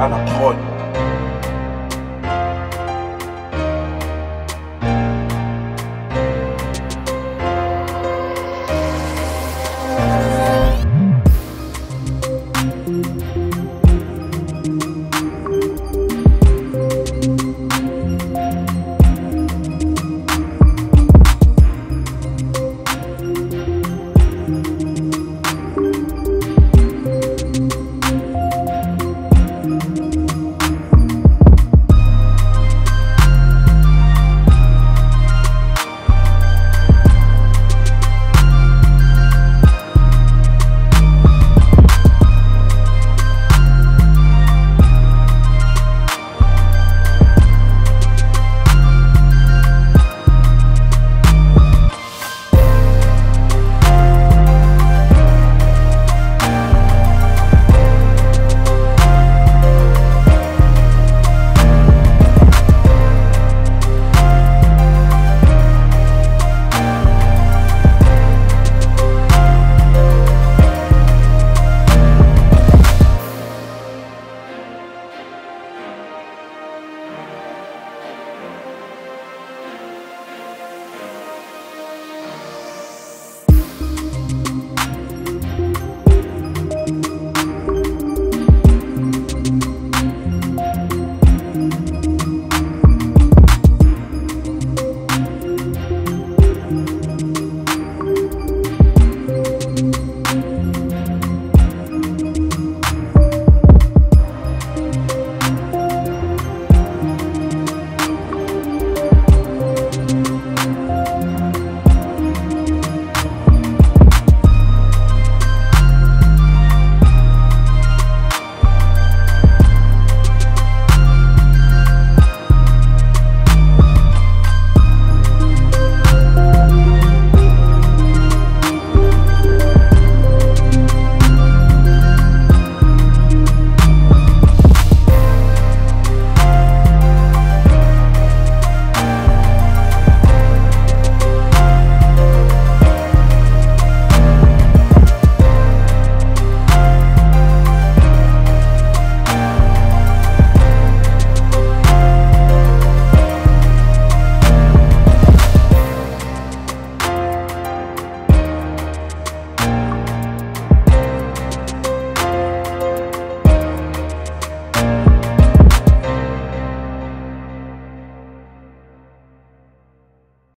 and I'm gone.